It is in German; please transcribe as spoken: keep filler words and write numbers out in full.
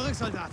Verrücksoldat!